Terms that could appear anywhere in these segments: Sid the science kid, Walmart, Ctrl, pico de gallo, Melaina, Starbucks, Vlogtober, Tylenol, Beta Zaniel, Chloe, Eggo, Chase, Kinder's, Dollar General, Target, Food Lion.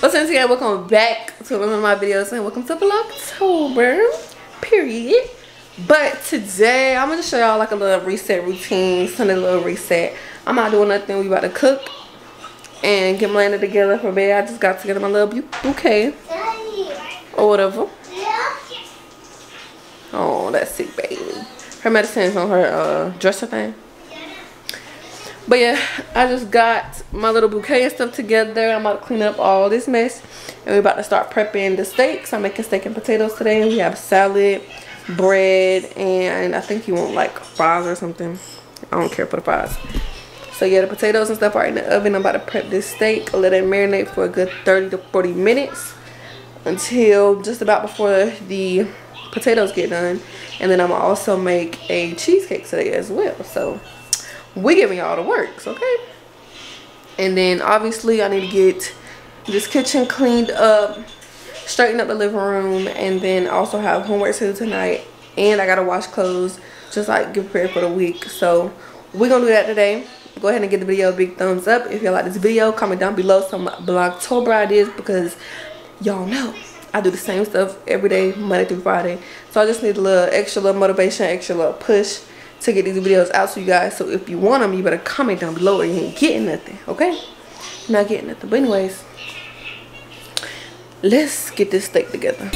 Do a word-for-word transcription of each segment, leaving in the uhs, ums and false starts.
What's up, today? Welcome back to one of my videos and welcome to Vlogtober, period. But today I'm gonna show y'all like a little reset routine, Sunday little reset. I'm not doing nothing. We about to cook and get Melaina together for bed. I just got together my little bouquet or whatever. Oh, that's sick, baby. Her medicine's on her uh, dresser thing. But yeah, I just got my little bouquet and stuff together. I'm about to clean up all this mess. And we're about to start prepping the steaks. I'm making steak and potatoes today. And we have salad, bread, and I think you want like fries or something. I don't care for the fries. So yeah, the potatoes and stuff are in the oven. I'm about to prep this steak. Let it marinate for a good thirty to forty minutes. Until just about before the potatoes get done. And then I'm going to also make a cheesecake today as well. So we giving y'all the works, okay? And then obviously I need to get this kitchen cleaned up, straighten up the living room, and then also have homework to do tonight. And I gotta wash clothes, just like get prepared for the week. So we're gonna do that today. Go ahead and give the video a big thumbs up if y'all like this video. Comment down below some Vlogtober ideas, because y'all know I do the same stuff every day, Monday through Friday. So I just need a little extra little motivation, extra little push to get these videos out to you guys. So if you want them, you better comment down below or you ain't getting nothing, okay? You're not getting nothing. But anyways, let's get this steak together.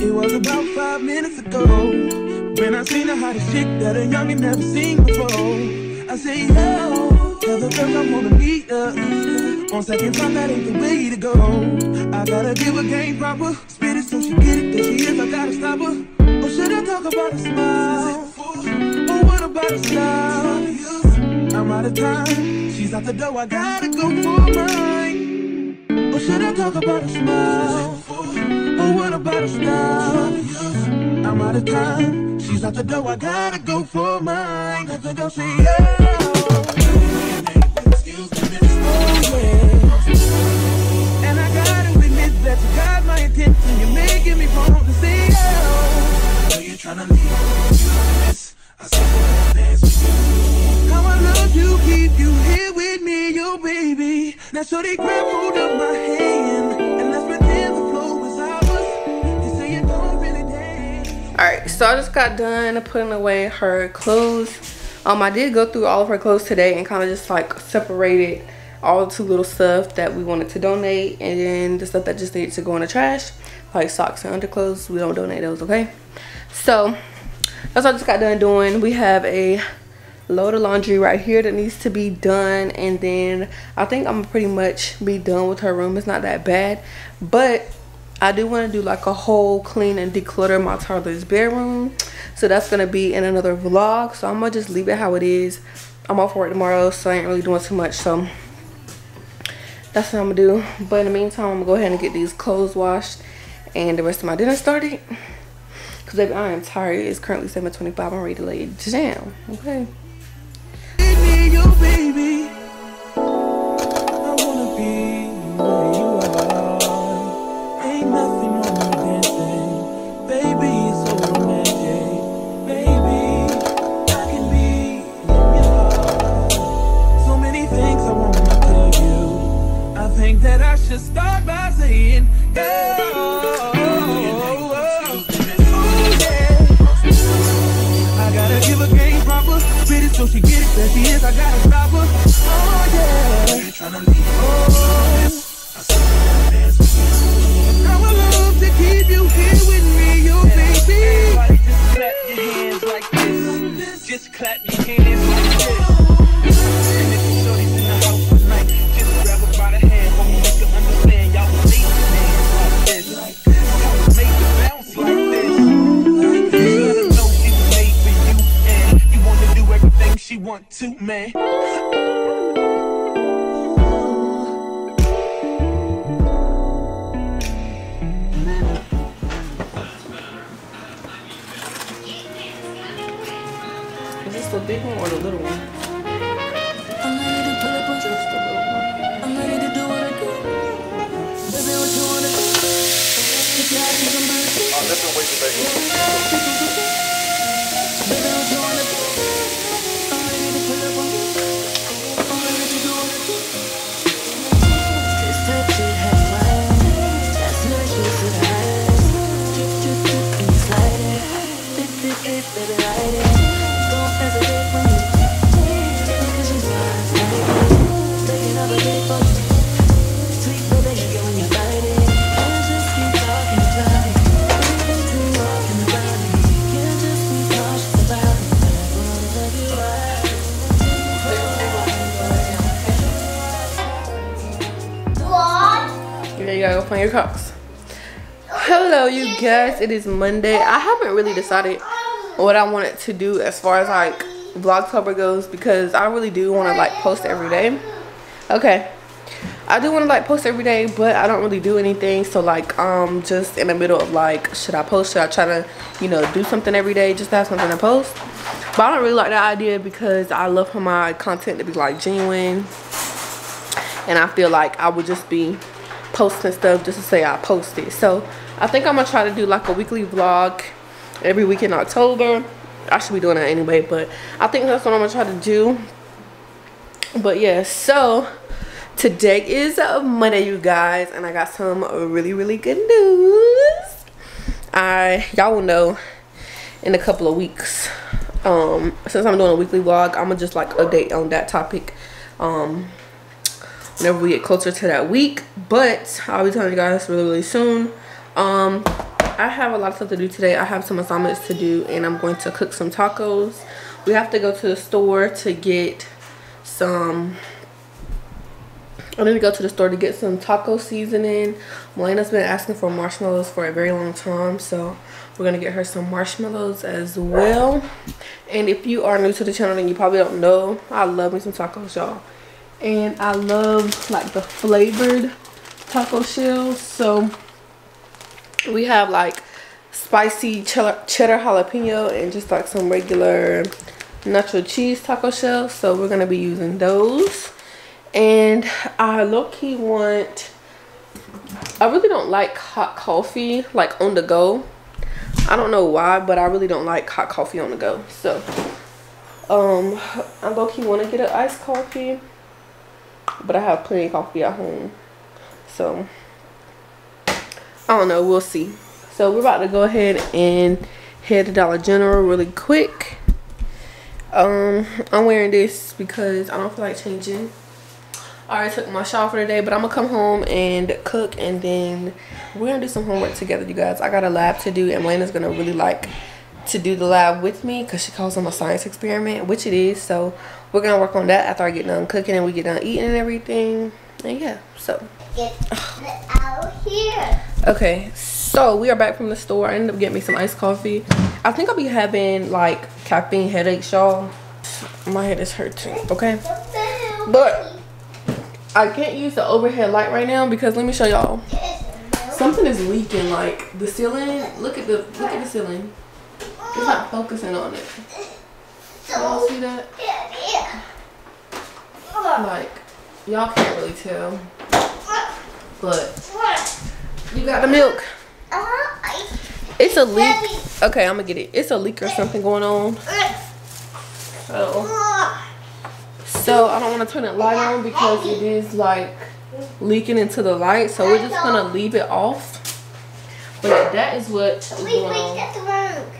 It was about five minutes ago when I seen the hottest chick that a youngin' never seen before. I say, yo, tell the girls I wanna meet up. On second thought, that ain't the way to go. I gotta give her game proper, spit it so she get it, that she is, I gotta stop her. Or should I talk about a smile? Or what about a smile? I'm out of time, she's out the door, I gotta go for mine. Or should I talk about a smile? What about a smile? I'm out of time. She's out the door. I gotta go for mine. Have to go see her. Excuse me, oh, yeah. And I gotta admit that you got my attention. You're making me want to see you. So you tryna leave? You miss? I said, well, dance with you. How I love you, keep you here with me, you baby. Now, so they grab hold of my hand. Alright, so I just got done putting away her clothes. Um, I did go through all of her clothes today and kind of just like separated all the two little stuff that we wanted to donate, and then the stuff that just needed to go in the trash, like socks and underclothes. We don't donate those, okay? So that's what I just got done doing. We have a load of laundry right here that needs to be done, and then I think I'm pretty much be done with her room. It's not that bad, but I do want to do like a whole clean and declutter my toddler's bedroom, so that's gonna be in another vlog. So I'm gonna just leave it how it is. I'm off work tomorrow, so I ain't really doing too much, so that's what I'm gonna do. But in the meantime, I'm gonna go ahead and get these clothes washed and the rest of my dinner started, because baby, I am tired. It's currently seven twenty-five. I'm ready to lay it down. Okay. On your cocks. Hello you guys, it is Monday. I haven't really decided what I wanted to do as far as like Vlogtober goes, because I really do want to like post every day. Okay, I do want to like post every day, but I don't really do anything. So like um just in the middle of like, should I post, should I try to, you know, do something every day just to have something to post? But I don't really like that idea, because I love for my content to be like genuine, and I feel like I would just be posting stuff just to say I posted. So I think I'm gonna try to do like a weekly vlog every week in October. I should be doing that anyway, but I think that's what I'm gonna try to do. But yeah, so today is Monday you guys, and I got some really really good news. I y'all will know in a couple of weeks. Um since I'm doing a weekly vlog, I'm gonna just like update on that topic um whenever we get closer to that week. But I'll be telling you guys really really soon. um I have a lot of stuff to do today. I have some assignments to do, and I'm going to cook some tacos. We have to go to the store to get some I need to go to the store to get some taco seasoning. Melaina's been asking for marshmallows for a very long time, so we're gonna get her some marshmallows as well. And if you are new to the channel and you probably don't know, I love me some tacos, y'all. And I love like the flavored taco shells. So we have like spicy cheddar, cheddar jalapeno and just like some regular nacho cheese taco shells. So we're going to be using those. And I low-key want, I really don't like hot coffee like on the go. I don't know why, but I really don't like hot coffee on the go. So um, I low-key want to get an iced coffee, but I have plenty of coffee at home, so I don't know, we'll see. So we're about to go ahead and head to Dollar General really quick. um I'm wearing this because I don't feel like changing. I already took my shower for the day, but I'm gonna come home and cook, and then we're gonna do some homework together you guys. I got a lab to do, and Melaina's gonna really like to do the live with me because she calls them a science experiment, which it is. So we're gonna work on that after I get done cooking and we get done eating and everything. And yeah, so get out here. Okay, so we are back from the store. I ended up getting me some iced coffee. I think I'll be having like caffeine headaches, y'all. My head is hurting, okay? But I can't use the overhead light right now because let me show y'all. Something is leaking, like the ceiling. Look at the look at the ceiling. It's not focusing on it. Y'all see that? Like, y'all can't really tell. But you got the milk. It's a leak. Okay, I'm gonna get it. It's a leak or something going on. So, so I don't want to turn the light on because it is like leaking into the light, so we're just gonna leave it off. But that is what is going on.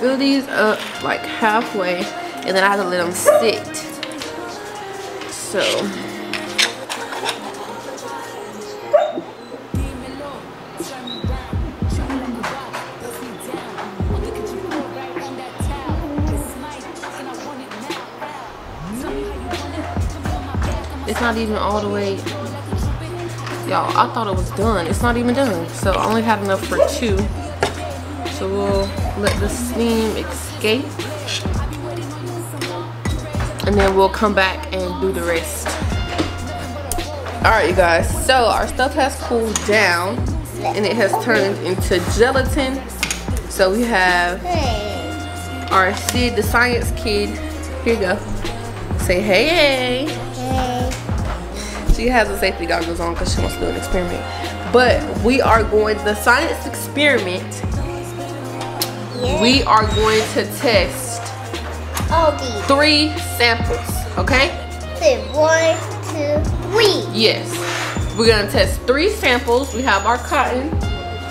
Fill these up like halfway and then I have to let them sit. So it's not even all the way, y'all. I thought it was done. It's not even done. So I only had enough for two. So we'll let the steam escape and then we'll come back and do the rest. Alright, you guys, so our stuff has cooled down and it has turned into gelatin. So we have our Sid the Science Kid. Here you go. Say hey. Hey. She has the safety goggles on because she wants to do an experiment. But we are going to the science experiment. We are going to test three samples, okay? One, two, three. Yes. We're going to test three samples. We have our cotton.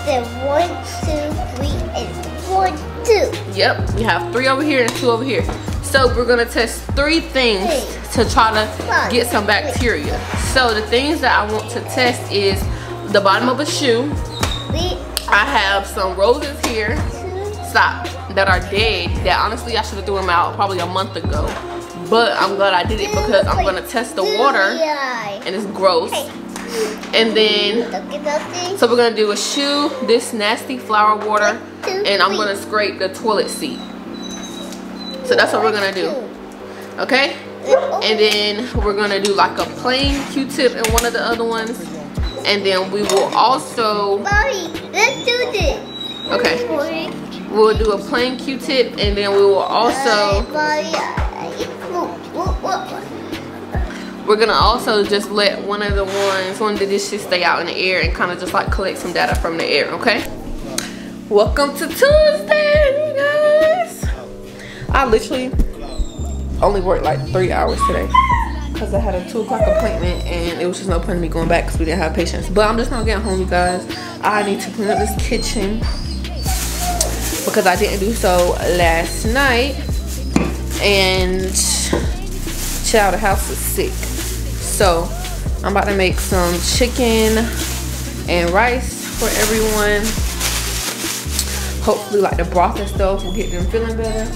Then one, two, three, and four, two. Yep. We have three over here and two over here. So we're going to test three things three. to try to One, get some bacteria. Three. So the things that I want to test is the bottom of a shoe. Three. I have some roses here. That are dead, that honestly I should have threw them out probably a month ago, but I'm glad I did it because I'm gonna test the water and it's gross. And then so we're gonna do a shoe, this nasty flower water, and I'm gonna scrape the toilet seat. So that's what we're gonna do, okay? And then we're gonna do like a plain Q-tip in one of the other ones, and then we will also Mommy, let's do this. Okay, we'll do a plain Q-tip and then we will also we're gonna also just let one of the ones one of the dishes stay out in the air and kind of just like collect some data from the air. Okay, welcome to Tuesday, you guys. I literally only worked like three hours today because I had a two o'clock appointment and it was just no point in me going back because we didn't have patience. But I'm just gonna get home, you guys. I need to clean up this kitchen because I didn't do so last night, and child, the house is sick. So I'm about to make some chicken and rice for everyone. Hopefully like the broth and stuff will get them feeling better.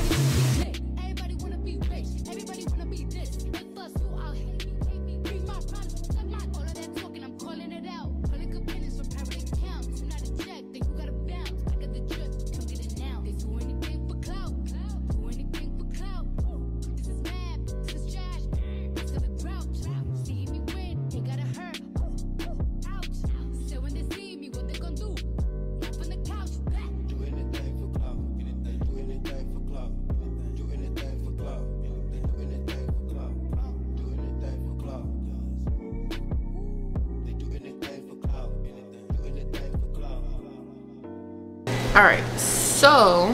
All right, so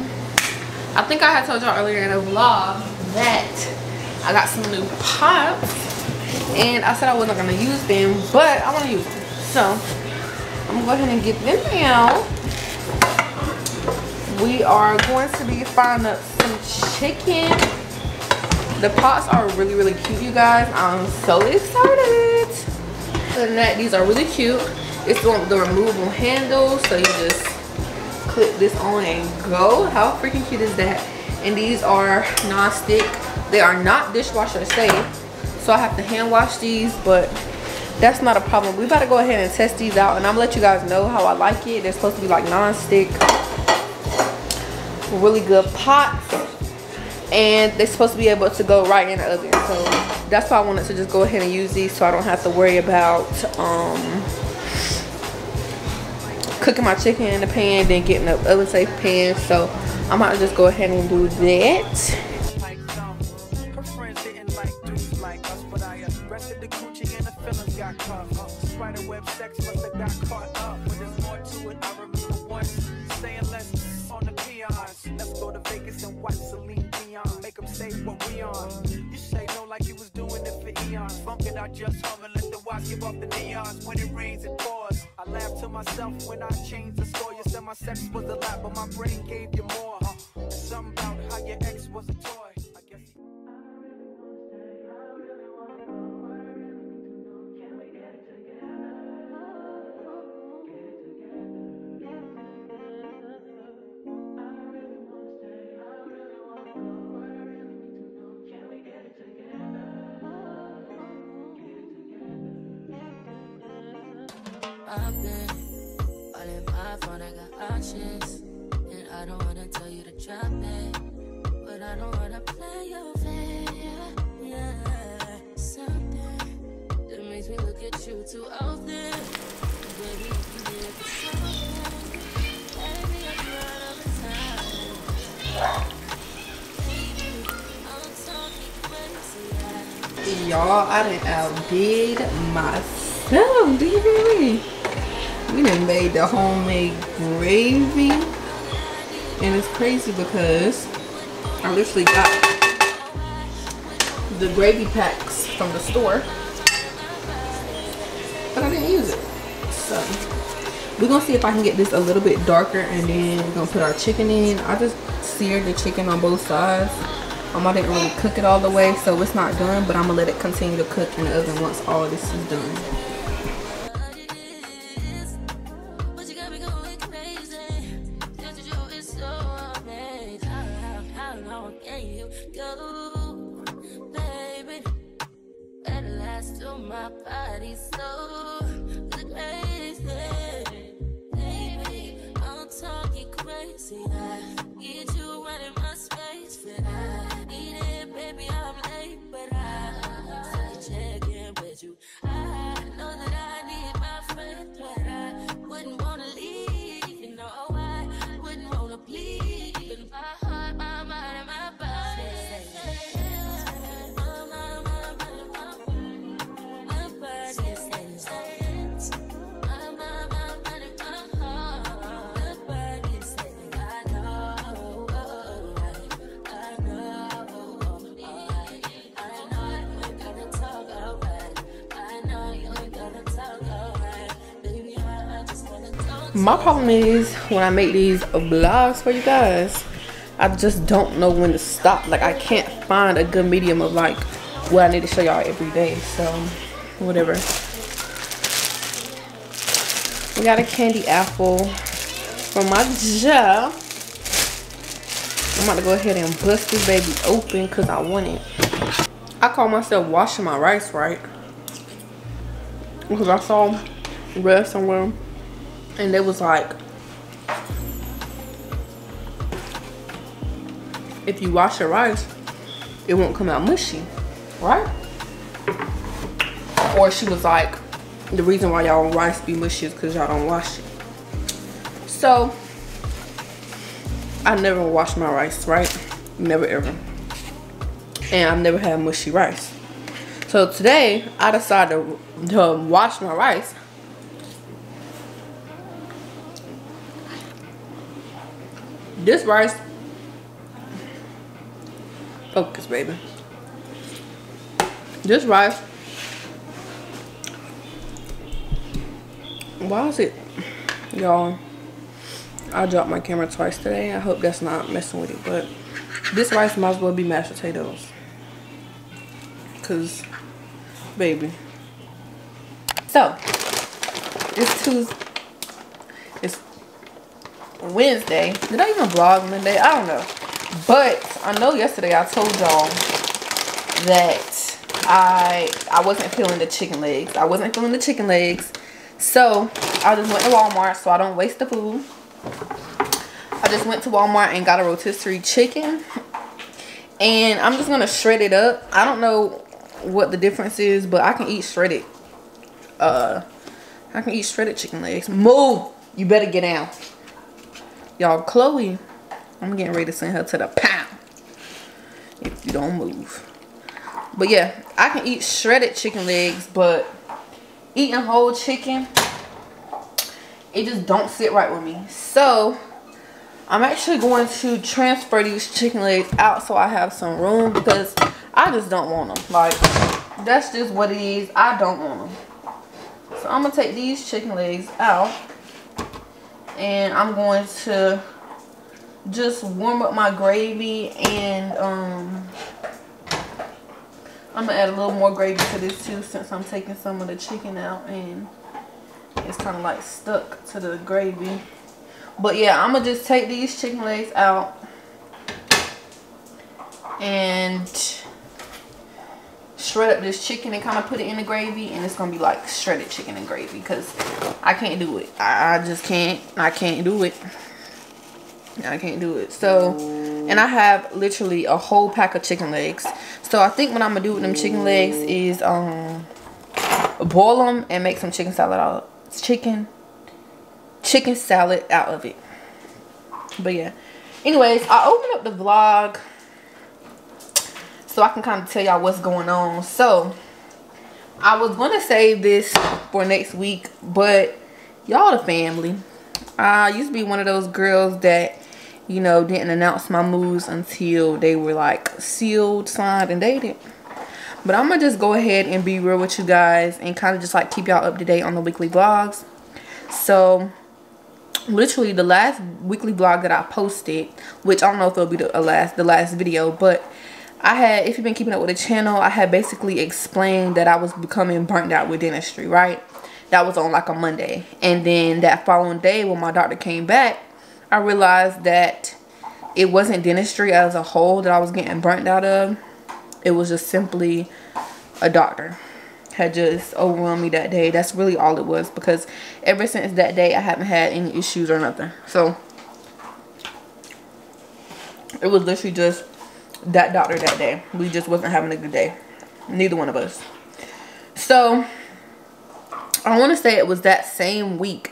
I think I had told y'all earlier in the vlog that I got some new pops, and I said I wasn't gonna use them, but I want to use them, so I'm gonna go ahead and get them now. We are going to be frying up some chicken. The pots are really, really cute, you guys. I'm so excited. Other than that, these are really cute. It's the one with the removable handle, so you just clip this on and go. How freaking cute is that? And these are non-stick. They are not dishwasher safe, so I have to hand wash these, but that's not a problem. We about to go ahead and test these out, and I'm gonna let you guys know how I like it. They're supposed to be like non-stick, really good pots, and they're supposed to be able to go right in the oven. So that's why I wanted to just go ahead and use these, so I don't have to worry about um cooking my chicken in the pan then getting the oven safe pan. So I might just go ahead and do that. Myself when I changed the story, you said my sex was a lie, but my brain gave you more. Uh, something about how your ex was a toy. I guess I've been phone, I got options, and I don't wanna tell you to drop it, but I don't wanna play your fair. Yeah, something that makes me look at you too often. Baby, you can get something. Baby, I'm out of time. Baby, I'm talking crazy. Y'all, I done outdid myself. Do you really? We done made the homemade gravy, and it's crazy because I literally got the gravy packs from the store, but I didn't use it. So we're gonna see if I can get this a little bit darker, and then we're gonna put our chicken in. I just seared the chicken on both sides. um I didn't really cook it all the way, so it's not done, but I'm gonna let it continue to cook in the oven once all this is done. My problem is when I make these vlogs for you guys, I just don't know when to stop. Like, I can't find a good medium of like what I need to show y'all every day. So whatever. We got a candy apple from my job. I'm about to go ahead and bust this baby open because I want it. I call myself washing my rice right, because I saw red somewhere, and it was like, if you wash your rice, it won't come out mushy, right? Or she was like, the reason why y'all rice be mushy is because y'all don't wash it. So I never wash my rice, right? Never ever. And I've never had mushy rice. So today I decided to, to wash my rice. This rice, focus baby. This rice, why is it, y'all, I dropped my camera twice today. I hope that's not messing with it, but this rice might as well be mashed potatoes. Cause, baby. So, it's Tuesday. It's Wednesday. Did I even vlog Monday? I don't know. But I know yesterday I told y'all that I I wasn't feeling the chicken legs. I wasn't feeling the chicken legs. So I just went to Walmart so I don't waste the food. I just went to Walmart and got a rotisserie chicken. And I'm just gonna shred it up. I don't know what the difference is, but I can eat shredded. Uh I can eat shredded chicken legs. Move! You better get down. Y'all, Chloe, I'm getting ready to send her to the pound if you don't move. But yeah, I can eat shredded chicken legs, but eating whole chicken, it just don't sit right with me. So I'm actually going to transfer these chicken legs out so I have some room because I just don't want them. Like, that's just what it is. I don't want them. So I'm going to take these chicken legs out. And I'm going to just warm up my gravy. And um, I'm going to add a little more gravy to this too since I'm taking some of the chicken out. And it's kind of like stuck to the gravy. But yeah, I'm going to just take these chicken legs out and shred up this chicken and kind of put it in the gravy. And it's going to be like shredded chicken and gravy because I can't do it. I just can't. I can't do it. I can't do it. So, and I have literally a whole pack of chicken legs. So I think what I'm going to do with them chicken legs is um boil them and make some chicken salad out of it. Chicken chicken salad out of it. But yeah, anyways, I opened up the vlog so I can kind of tell y'all what's going on. So I was gonna save this for next week, but y'all the family, I used to be one of those girls that, you know, didn't announce my moves until they were like sealed, signed, and dated. But I'm gonna just go ahead and be real with you guys and kind of just like keep y'all up to date on the weekly vlogs. So literally the last weekly vlog that I posted, which I don't know if it'll be the last the last video, but I had, if you've been keeping up with the channel, I had basically explained that I was becoming burnt out with dentistry, right? That was on like a Monday. And then that following day when my doctor came back, I realized that it wasn't dentistry as a whole that I was getting burnt out of. It was just simply a doctor had just overwhelmed me that day. That's really all it was, because ever since that day I haven't had any issues or nothing. So it was literally just that doctor that day. We just wasn't having a good day, neither one of us. So I want to say it was that same week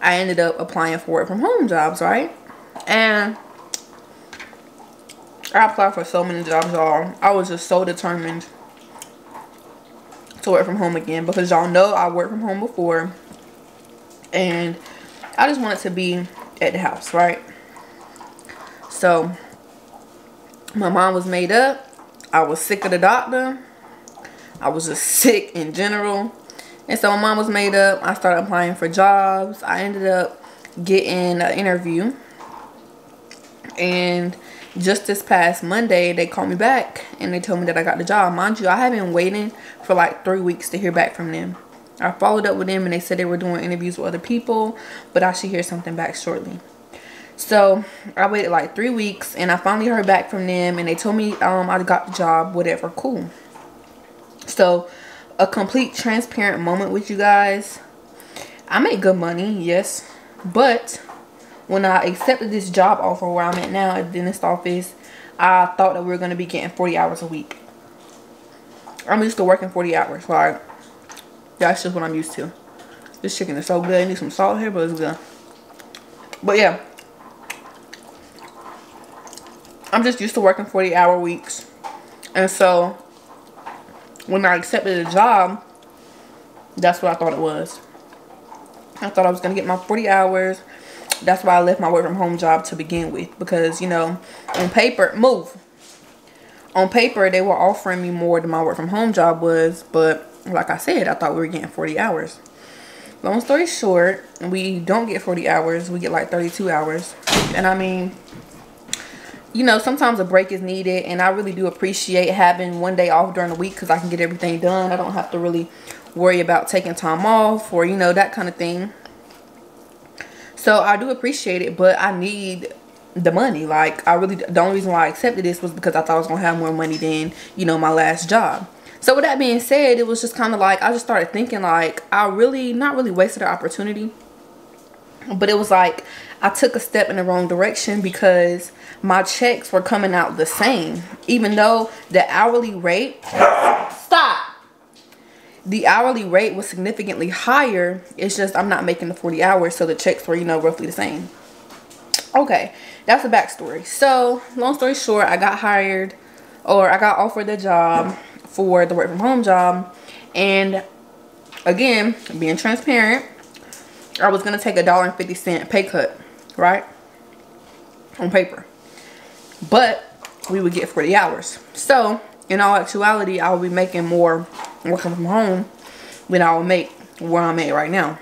I ended up applying for work from home jobs, right? And I applied for so many jobs, y'all. I was just so determined to work from home again, because y'all know I worked from home before and I just wanted to be at the house, right? So my mind was made up. I was sick of the doctor. I was just sick in general. And so my mind was made up. I started applying for jobs. I ended up getting an interview, and just this past Monday they called me back and they told me that I got the job. Mind you, I had been waiting for like three weeks to hear back from them. I followed up with them and they said they were doing interviews with other people, but I should hear something back shortly. So I waited like three weeks and I finally heard back from them, and they told me um I got the job, whatever, cool. So a complete transparent moment with you guys. I make good money, yes, but when I accepted this job offer where I'm at now at the dentist office, I thought that we were going to be getting forty hours a week. I'm used to working forty hours. Like, that's just what I'm used to. This chicken is so good. I need some salt here, but it's good. But yeah, I'm just used to working forty hour weeks. And so when I accepted the job, that's what I thought it was. I thought I was going to get my forty hours. that's why I left my work from home job to begin with, because, you know, on paper, move. On paper, they were offering me more than my work from home job was, but like I said, I thought we were getting forty hours. Long story short, we don't get forty hours. We get like thirty-two hours. And I mean, you know, sometimes a break is needed. And I really do appreciate having one day off during the week because I can get everything done. I don't have to really worry about taking time off or, you know, that kind of thing. So I do appreciate it, but I need the money. Like, I really, the only reason why I accepted this was because I thought I was going to have more money than, you know, my last job. So with that being said, it was just kind of like, I just started thinking like, I really, not really wasted an opportunity, but it was like, I took a step in the wrong direction because my checks were coming out the same. Even though the hourly rate, stop, the hourly rate was significantly higher. It's just, I'm not making the forty hours. So the checks were, you know, roughly the same. Okay, that's the backstory. So long story short, I got hired or I got offered the job for the work from home job, and again, being transparent, I was gonna take a dollar and fifty cent pay cut, right, on paper, but we would get forty hours. So in all actuality, I will be making more working from home than I will make where I'm at right now,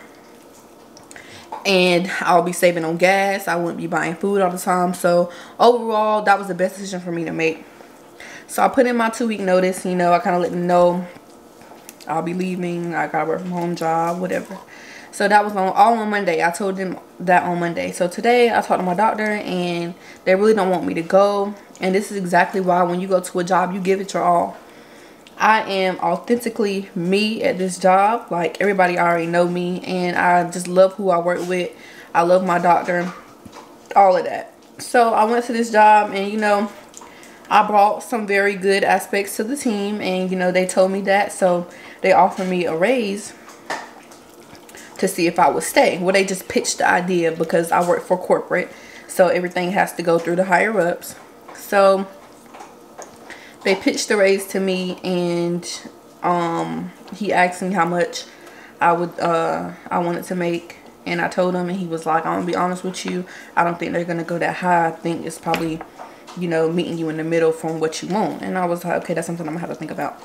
and I'll be saving on gas. I wouldn't be buying food all the time. So overall, that was the best decision for me to make. So I put in my two week notice, you know, I kind of let them know I'll be leaving. I got a work from home job, whatever. So that was on, all on Monday. I told them that on Monday. So today I talked to my doctor and they really don't want me to go. And this is exactly why when you go to a job, you give it your all. I am authentically me at this job. Like, everybody already know me and I just love who I work with. I love my doctor, all of that. So I went to this job and, you know, I brought some very good aspects to the team and, you know, they told me that. So they offered me a raise to see if I would stay. Well, they just pitched the idea because I work for corporate. So everything has to go through the higher ups. So they pitched the raise to me and um, he asked me how much I would, uh, I wanted to make. And I told him and he was like, I'm gonna be honest with you. I don't think they're gonna go that high. I think it's probably, you know, meeting you in the middle from what you want. And I was like, okay, that's something I'm gonna have to think about.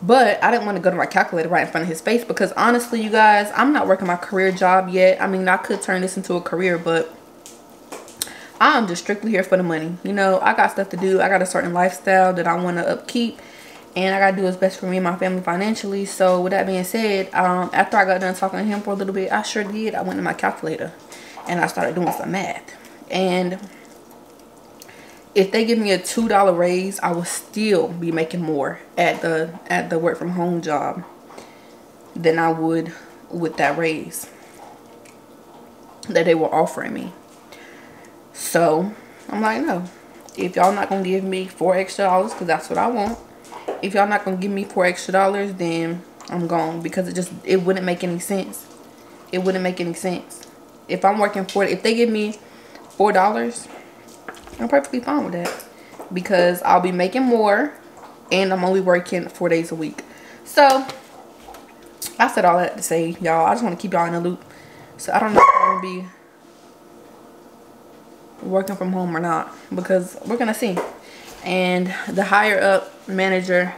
But I didn't want to go to my calculator right in front of his face because honestly, you guys, I'm not working my career job yet. I mean, I could turn this into a career, but I'm just strictly here for the money. You know, I got stuff to do. I got a certain lifestyle that I want to upkeep and I gotta do what's best for me and my family financially. So with that being said, um, after I got done talking to him for a little bit, I sure did. I went to my calculator and I started doing some math. And if they give me a two dollar raise, I will still be making more at the at the work from home job than I would with that raise that they were offering me. So I'm like, no, if y'all not gonna give me four extra dollars, because that's what I want, if y'all not gonna give me four extra dollars, then I'm gone, because it just it wouldn't make any sense. It wouldn't make any sense. If I'm working for if they give me four dollars. I'm perfectly fine with that because I'll be making more and I'm only working four days a week. So I said all that to say, y'all, I just want to keep y'all in the loop. So I don't know if I'm going to be working from home or not because we're going to see. And the higher up manager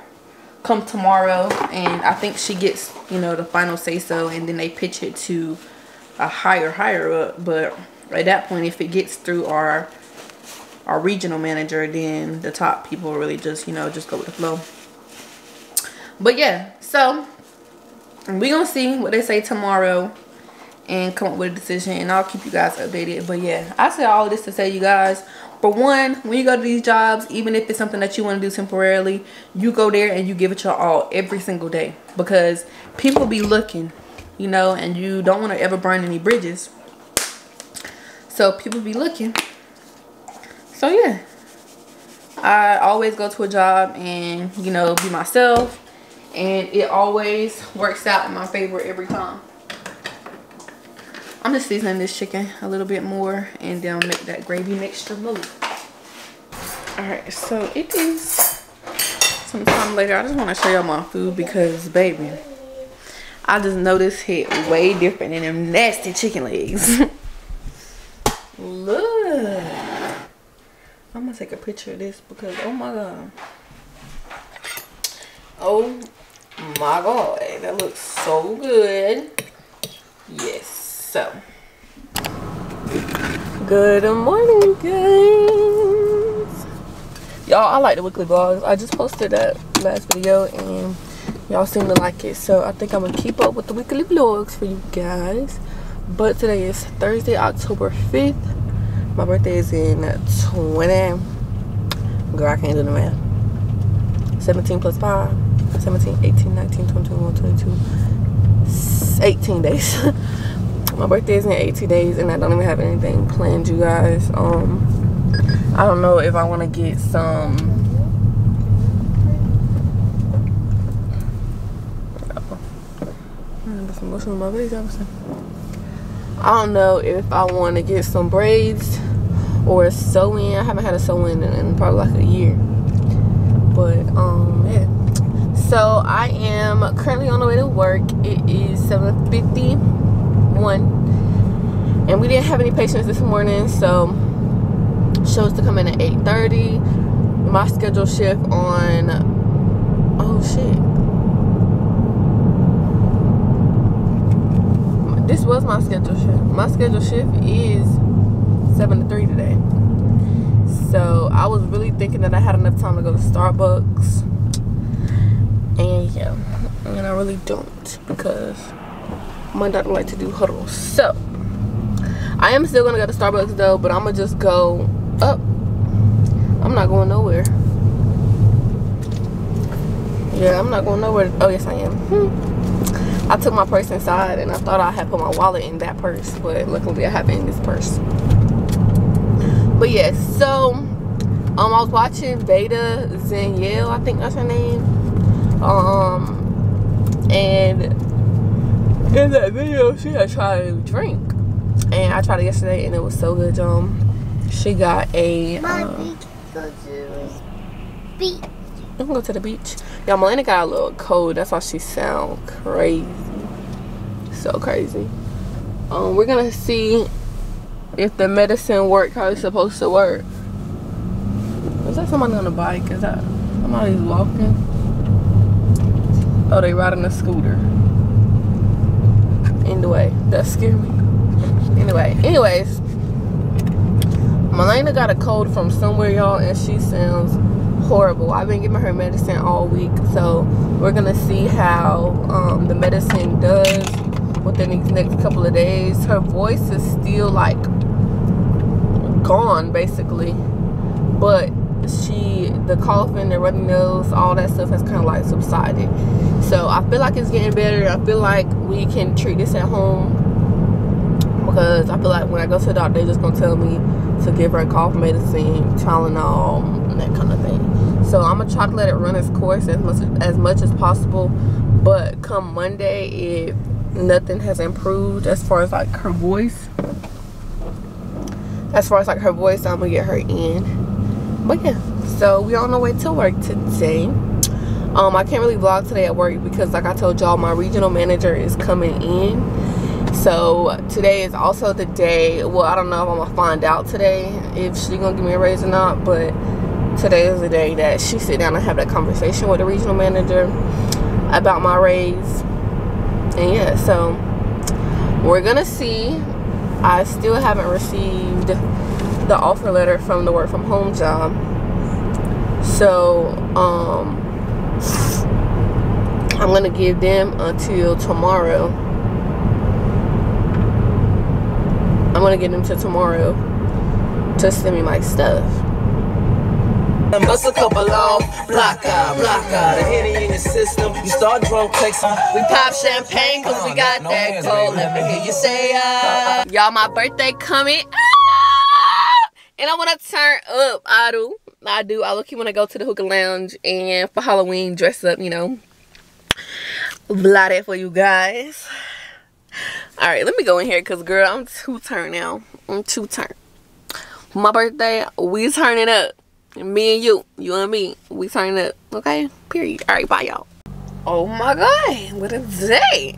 come tomorrow and I think she gets, you know, the final say so, and then they pitch it to a higher, higher up. But at that point, if it gets through our our regional manager, then the top people really just, you know, just go with the flow. But yeah, so we gonna see what they say tomorrow and come up with a decision, and I'll keep you guys updated. But yeah, I said all this to say, you guys, for one, when you go to these jobs, even if it's something that you want to do temporarily, you go there and you give it your all every single day, because people be looking, you know, and you don't want to ever burn any bridges. So people be looking. So yeah, I always go to a job and, you know, be myself, and it always works out in my favor every time. I'm just seasoning this chicken a little bit more and then I'll make that gravy mixture move. All right, so it is sometime later. I just want to show y'all my food because, baby, I just know this hit way different than them nasty chicken legs. Look. I'm gonna take a picture of this because oh my god. Oh my god, that looks so good. Yes, so good morning guys. Y'all, I like the weekly vlogs. I just posted that last video and y'all seem to like it, so I think I'm gonna keep up with the weekly vlogs for you guys. But today is Thursday, October fifth. My birthday is in twenty. Girl, I can't do the math. seventeen plus five. seventeen, eighteen, nineteen, twenty, twenty-one, twenty-two. eighteen days. My birthday is in eighteen days and I don't even have anything planned, you guys. Um, I don't know if I want to get some... Uh-oh. I'm going to put some lotion on my face, obviously. I don't know if I want to get some braids or a sew-in. I haven't had a sew-in in, in probably like a year. But, um, yeah. So, I am currently on the way to work. It is seven fifty-one. And we didn't have any patients this morning, so shows to come in at eight thirty. My scheduled shift on... Oh, shit. This was my scheduled shift. My scheduled shift is seven to three today. So I was really thinking that I had enough time to go to Starbucks. And yeah, and I really don't because my doctor likes to do huddles. So I am still gonna go to Starbucks though, but I'm gonna just go up. I'm not going nowhere. Yeah, I'm not going nowhere. Oh, yes, I am. Hmm. I took my purse inside and I thought I had put my wallet in that purse, but luckily I have it in this purse. But yes, yeah, so um, I was watching Beta Zaniel, I think that's her name. Um, and in that video, she had tried a drink, and I tried it yesterday, and it was so good. Um, she got a. My um, go to beach. I'm gonna go to the beach. Y'all, Melaina got a little cold. That's why she sound crazy. So crazy. Um, we're gonna see if the medicine worked how it's supposed to work. Is that somebody on a bike? Is that somebody's walking? Oh, they riding a scooter. Anyway, that scared me. Anyway, anyways. Melaina got a cold from somewhere, y'all, and she sounds horrible. I've been giving her medicine all week, so we're gonna see how um, the medicine does within these next couple of days. Her voice is still like gone basically, but she, the coughing, the runny nose, all that stuff has kind of like subsided. So I feel like it's getting better. I feel like we can treat this at home because I feel like when I go to the doctor, they're just gonna tell me to give her cough medicine, Tylenol, that kind of thing. So I'm gonna try to let it run its course as much as much as possible, but come Monday, if nothing has improved as far as like her voice as far as like her voice I'm gonna get her in. But yeah, so we on the way to work today. um I can't really vlog today at work because like I told y'all, my regional manager is coming in. So today is also the day, well, I don't know if I'm gonna find out today if she's gonna give me a raise or not, but today is the day that she sit down and have that conversation with the regional manager about my raise. And yeah, so we're gonna see. I still haven't received the offer letter from the work from home job, so um I'm gonna give them until tomorrow. I'm gonna give them till tomorrow to send me my stuff. And bust a couple off, block out, block out. The hitty in the system, you start drunk texting. We pop champagne cause we got no, no that cold. Let me hear you say ah. Uh. Y'all, my birthday coming. Ah! And I want to turn up. I do. I do. I look, you want to go to the hookah lounge and for Halloween dress up, you know. Blah that for you guys. Alright, let me go in here because, girl, I'm too turned now. I'm too turned. My birthday, we turning up. Me and you, you and me, we turn up, okay? Period. All right, bye, y'all. Oh my god, what a day,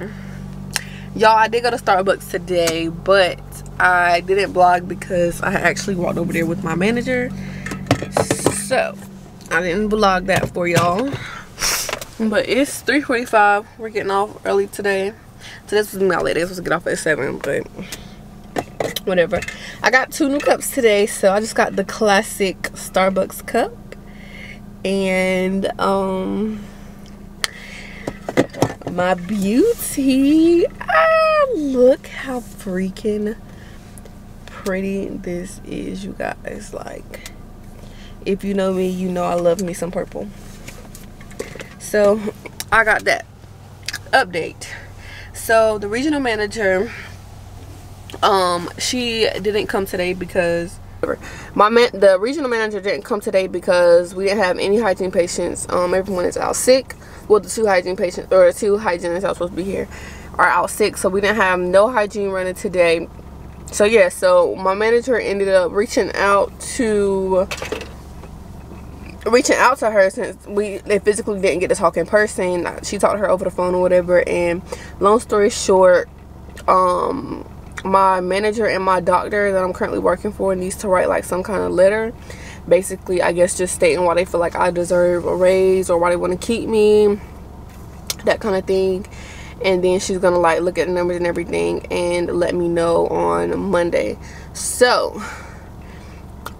y'all! I did go to Starbucks today, but I didn't vlog because I actually walked over there with my manager, so I didn't vlog that for y'all. But it's three forty-five. We're getting off early today. So this was not late. This was to get off at seven, but whatever. I got two new cups today, so I just got the classic Starbucks cup, and um my beauty. Ah, look how freaking pretty this is, you guys. Like, if you know me, you know I love me some purple. So I got that update. So the regional manager, um she didn't come today because my man the regional manager didn't come today because we didn't have any hygiene patients. Um everyone is out sick. Well, the two hygiene patients or the two hygienists that was supposed to be here are out sick, so we didn't have no hygiene running today. So yeah, so my manager ended up reaching out to reaching out to her, since we they physically didn't get to talk in person. She talked to her over the phone or whatever, and long story short, um my manager and my doctor that I'm currently working for needs to write like some kind of letter, basically, I guess, just stating why they feel like I deserve a raise or why they want to keep me, that kind of thing. And then she's gonna like look at the numbers and everything and let me know on Monday. So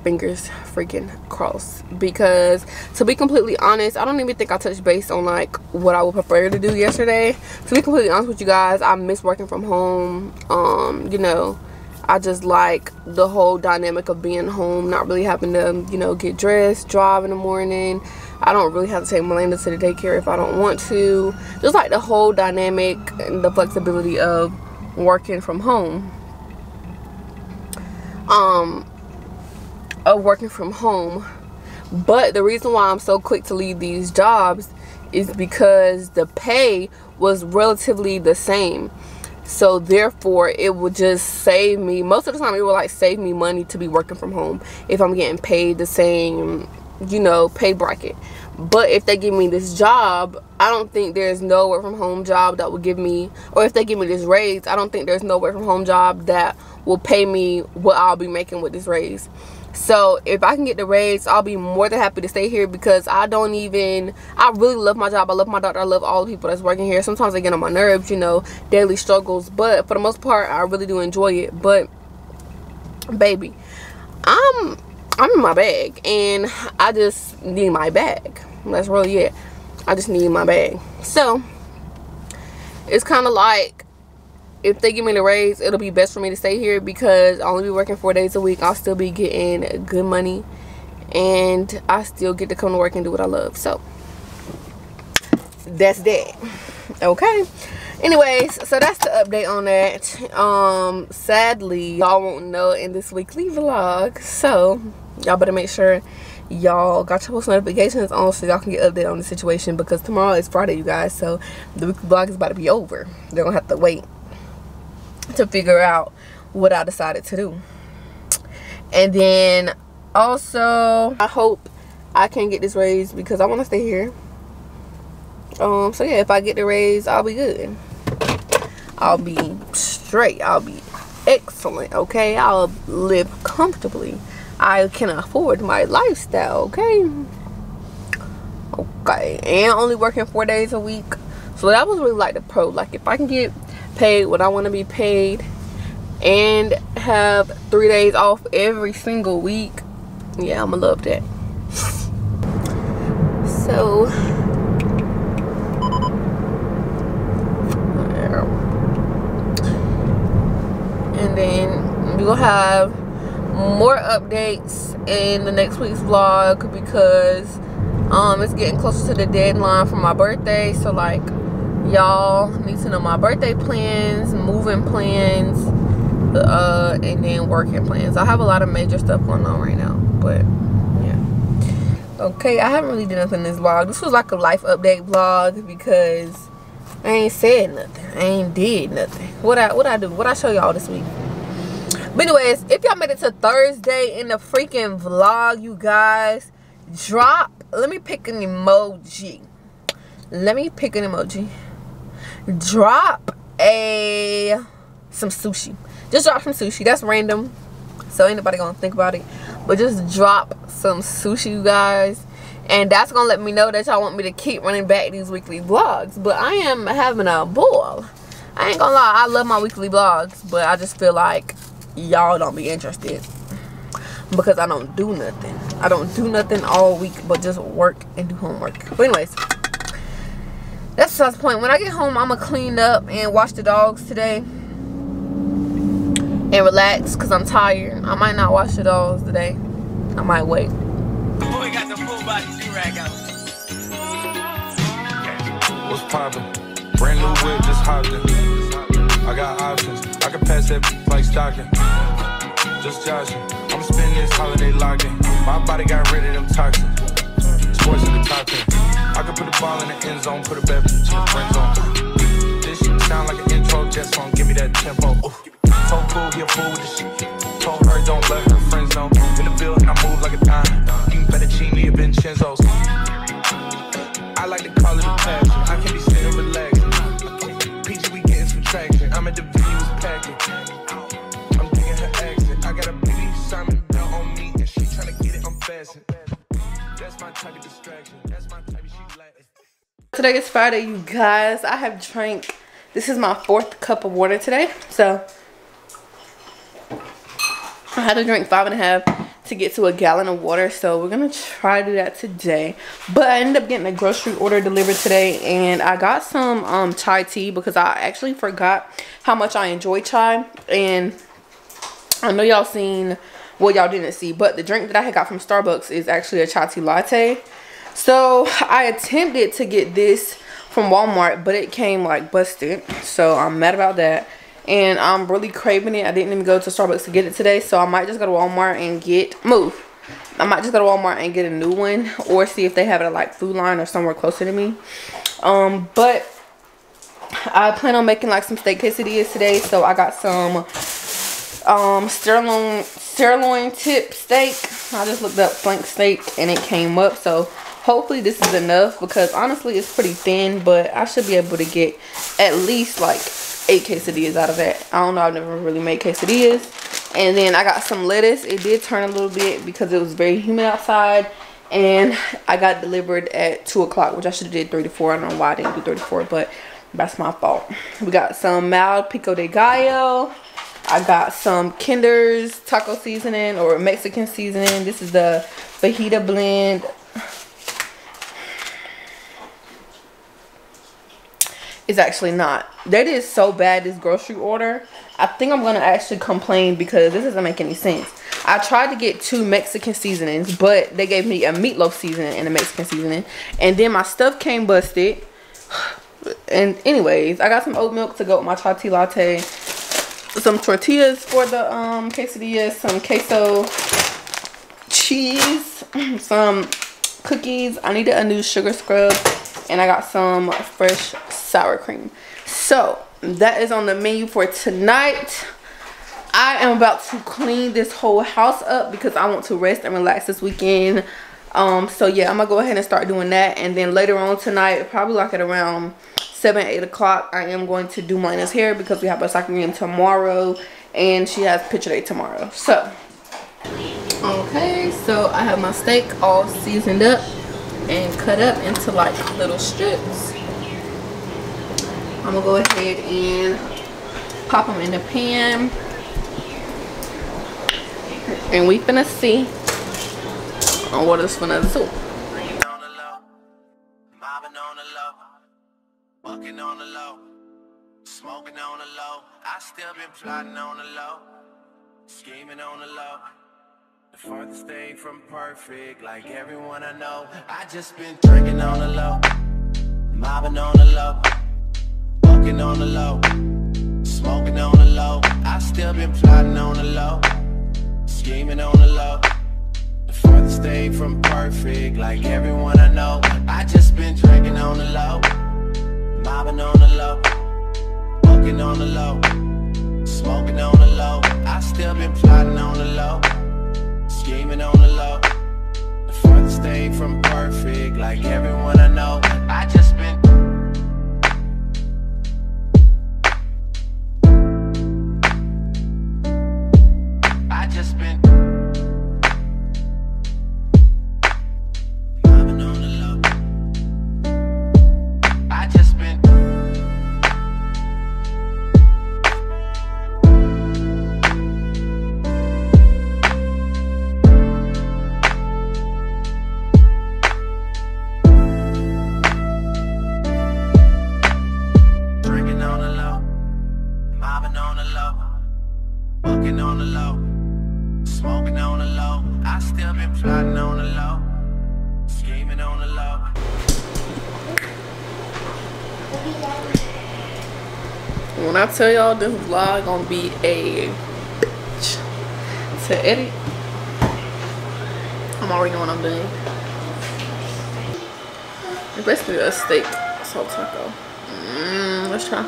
fingers freaking crossed, because to be completely honest, I don't even think I touched base on like what I would prefer to do yesterday. To be completely honest with you guys, I miss working from home. Um you know, I just like the whole dynamic of being home, not really having to, you know, get dressed, drive in the morning. I don't really have to take Melaina to the daycare if I don't want to. Just like the whole dynamic and the flexibility of working from home. um Of working from home. But the reason why I'm so quick to leave these jobs is because the pay was relatively the same, so therefore it would just save me most of the time. It would like save me money to be working from home if I'm getting paid the same, you know, pay bracket. But if they give me this job, I don't think there's no work from home job that will give me, or if they give me this raise, I don't think there's no work from home job that will pay me what I'll be making with this raise. So if I can get the raise, I'll be more than happy to stay here, because I don't even, I really love my job. I love my doctor. I love all the people that's working here. Sometimes they get on my nerves, you know, daily struggles. But for the most part, I really do enjoy it. But baby, I'm, I'm in my bag, and I just need my bag. That's really it. I just need my bag. So it's kind of like, if they give me the raise, it'll be best for me to stay here, because I'll only be working four days a week. I'll still be getting good money, and I still get to come to work and do what I love. So that's that. Okay. Anyways, so that's the update on that. Um, sadly, y'all won't know in this weekly vlog. So y'all better make sure y'all got your post notifications on so y'all can get updated on the situation, because tomorrow is Friday, you guys. So the weekly vlog is about to be over. They're gonna have to wait to figure out what I decided to do. And then also, I hope I can get this raise, because I want to stay here. Um so yeah, if I get the raise, I'll be good. I'll be straight. I'll be excellent. Okay, I'll live comfortably. I can afford my lifestyle. Okay, okay. And only working four days a week, so that was really like the pro. Like, if I can get paid what I want to be paid and have three days off every single week, yeah, I'ma love that. So and then we'll have more updates in the next week's vlog, because um it's getting closer to the deadline for my birthday. So like, y'all need to know my birthday plans, moving plans, uh and then working plans. I have a lot of major stuff going on right now, but yeah. Okay, I haven't really done nothing in this vlog. This was like a life update vlog, because I ain't said nothing, I ain't did nothing. What i what i do what i show y'all this week. But anyways, if y'all made it to Thursday in the freaking vlog, you guys, drop let me pick an emoji let me pick an emoji drop a some sushi. just drop some sushi. That's random, so ain't nobody gonna think about it, but just drop some sushi, you guys, and that's gonna let me know that y'all want me to keep running back these weekly vlogs. But I am having a ball. I ain't gonna lie, I love my weekly vlogs, but I just feel like y'all don't be interested because I don't do nothing. I don't do nothing all week but just work and do homework. But anyways, that's the point. When I get home, I'ma clean up and watch the dogs today and relax because I'm tired. I might not watch the dogs today. I might wait. Boy got the full body do-rag out. What's poppin'? Brand new whip, just hopped in. I got options. I can pass that like stocking. Just joshing. I'm spending this holiday locked in. My body got rid of them toxins. Sports at the top end. I can put the ball in the end zone, put it back to the friend zone. This shit sound like an intro jet song, give me that tempo. Ooh. So cool, he a fool with this shit. Told her don't let her friend zone. In the building, I move like a dime. You better cheat me and Vincenzo's. I like to call it a passion. I can be sitting relaxing. P G, we getting some traction. I'm at the V, was packing. Today is Friday, you guys. I have drank, this is my fourth cup of water today, so I had to drink five and a half to get to a gallon of water, so we're gonna try to do that today. But I ended up getting a grocery order delivered today, and I got some um chai tea because I actually forgot how much I enjoy chai. And I know y'all seen, well, y'all didn't see, but the drink that I had got from Starbucks is actually a chai tea latte. So I attempted to get this from Walmart, but it came like busted, so I'm mad about that, and I'm really craving it. I didn't even go to Starbucks to get it today, so I might just go to Walmart and get move I might just go to Walmart and get a new one, or see if they have it at like Food Lion or somewhere closer to me. Um but I plan on making like some steak quesadillas today, so I got some um sirloin sirloin tip steak. I just looked up flank steak and it came up, so hopefully this is enough, because honestly it's pretty thin, but I should be able to get at least like eight quesadillas out of that. I don't know, I've never really made quesadillas. And then I got some lettuce. It did turn a little bit because it was very humid outside, and I got delivered at two o'clock, which I should have did three to four. I don't know why I didn't do three to four, but that's my fault. We got some mild pico de gallo. I got some Kinder's taco seasoning or Mexican seasoning. This is the fajita blend. It's actually not. That is so bad, this grocery order. I think I'm going to actually complain because this doesn't make any sense. I tried to get two Mexican seasonings, but they gave me a meatloaf seasoning and a Mexican seasoning. And then my stuff came busted. And anyways, I got some oat milk to go with my chai tea latte. Some tortillas for the um, quesadillas. Some queso cheese. Some cookies. I needed a new sugar scrub. And I got some fresh sour cream. So that is on the menu for tonight. I am about to clean this whole house up because I want to rest and relax this weekend. Um, so yeah, I'm going to go ahead and start doing that. And then later on tonight, probably like at around seven, eight o'clock, I am going to do Melaina's hair because we have a soccer game tomorrow. And she has picture day tomorrow. So, okay, so I have my steak all seasoned up and cut up into like little strips. I'm gonna go ahead and pop them in the pan, and we finna see on what it's gonna do. Walking on the low, smoking on the low. I still been plotting on the low, scheming on the low. The farthest thing from perfect, like everyone I know. I just been drinking on the low, mobbing on the low, walking on the low, smoking on the low. I still been plotting on the low, scheming on the low. The farthest thing from perfect, like everyone I know. I just been drinking on the low, mobbing on the low, walking on the low, smoking on the low. I still been plotting on the low, scheming on the low. The furthest thing from perfect, like everyone I know. I just been the low, fucking on the low, smoking on the low. I still been plotting on the low, scheming on the low. When I tell y'all this vlog gonna be a bitch to edit, I'm already knowing I'm doing. It's basically a steak salt taco. Mm, let's try.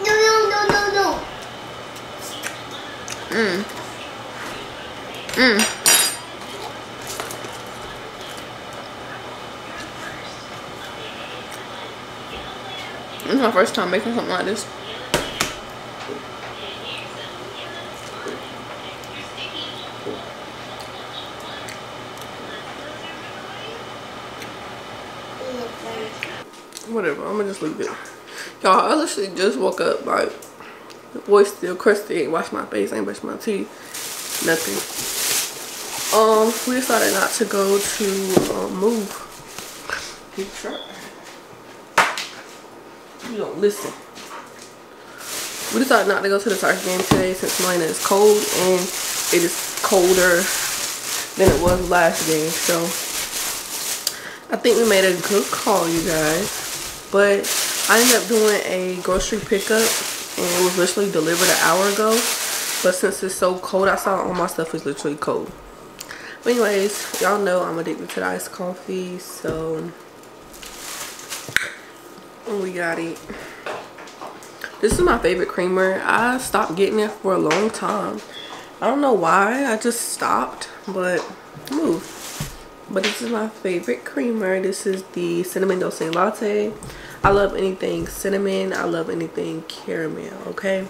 No, no, no, no, no. Mmm. Mmm. This is my first time making something like this. Whatever, I'm gonna just leave it. Y'all, I literally just woke up, like, the voice still crusty, ain't washed my face, ain't brushed my teeth, nothing. Um, we decided not to go to uh, move. Keep trying. You don't listen. We decided not to go to the Target game today since Melaina is cold, and it is colder than it was last game. So I think we made a good call, you guys. But I ended up doing a grocery pickup, and it was literally delivered an hour ago. But since it's so cold outside, all my stuff is literally cold. But anyways, y'all know I'm addicted to the iced coffee, so we got it. This is my favorite creamer. I stopped getting it for a long time. I don't know why, I just stopped, but move. But this is my favorite creamer. This is the cinnamon dulce latte. I love anything cinnamon. I love anything caramel, okay?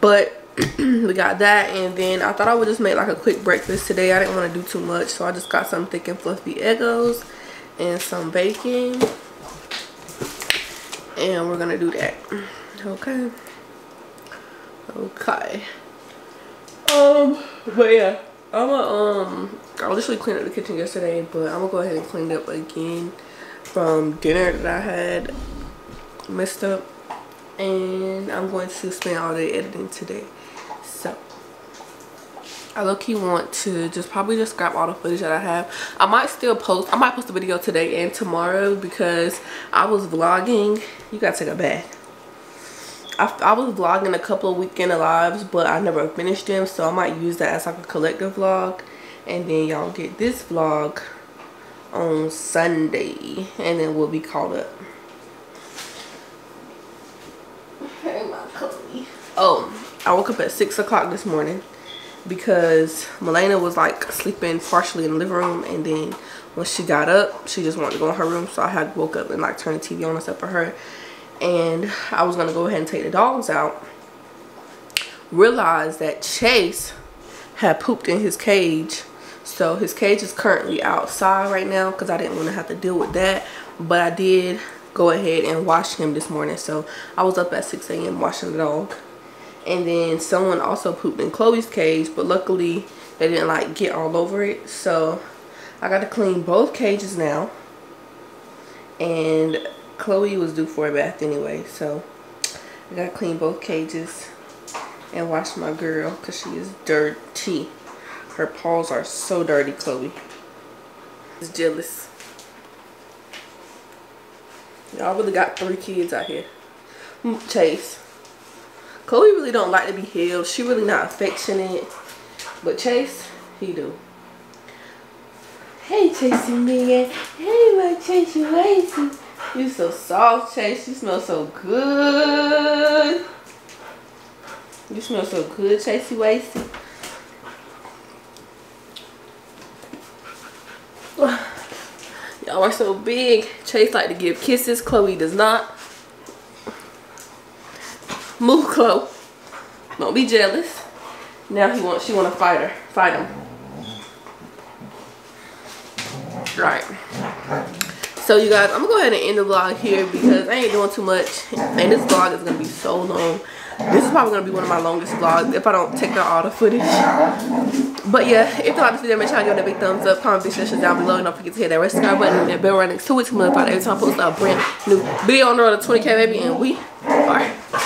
But we got that, and then I thought I would just make like a quick breakfast today. I didn't want to do too much, so I just got some thick and fluffy Eggos and some bacon. And we're gonna do that. Okay. Okay. Um, but yeah, I'm gonna, um, I literally cleaned up the kitchen yesterday, but I'm gonna go ahead and clean it up again from dinner that I had messed up. And I'm going to spend all day editing today. So, I low-key want to just probably just scrap all the footage that I have. I might still post. I might post a video today and tomorrow because I was vlogging. You gotta take a bath. I, I was vlogging a couple of Weekend Alives, but I never finished them. So I might use that as like a collective vlog. And then y'all get this vlog on Sunday. And then we'll be caught up. Hey, my Chloe. Oh, I woke up at six o'clock this morning, because Melaina was like sleeping partially in the living room, and then when she got up she just wanted to go in her room, so I had woke up and like turned the T V on and stuff for her, and I was gonna go ahead and take the dogs out. Realized that Chase had pooped in his cage, so his cage is currently outside right now because I didn't want to have to deal with that, but I did go ahead and wash him this morning. So I was up at six A M washing the dog. And then someone also pooped in Chloe's cage, but luckily they didn't like get all over it. So I got to clean both cages now. And Chloe was due for a bath anyway, so I got to clean both cages and wash my girl because she is dirty. Her paws are so dirty, Chloe. She's jealous. Y'all really got three kids out here. Chase. Chloe really don't like to be held. She really not affectionate. But Chase, he do. Hey, Chasey man. Hey, my Chase, you lazy. You so soft, Chase. You smell so good. You smell so good, Chasey Wasey. Y'all are so big. Chase like to give kisses. Chloe does not. Move, Chloe. Don't be jealous. Now he wants. She want to fight her. Fight him. Right. So you guys, I'm gonna go ahead and end the vlog here because I ain't doing too much, and this vlog is gonna be so long. This is probably going to be one of my longest vlogs if I don't take out all the footage. But yeah, if you like this video, make sure you give it a big thumbs up, comment, big suggestions down below, and don't forget to hit that red subscribe button and that bell right next to it to notify every time I post a brand new video on the road to twenty K baby, and we are.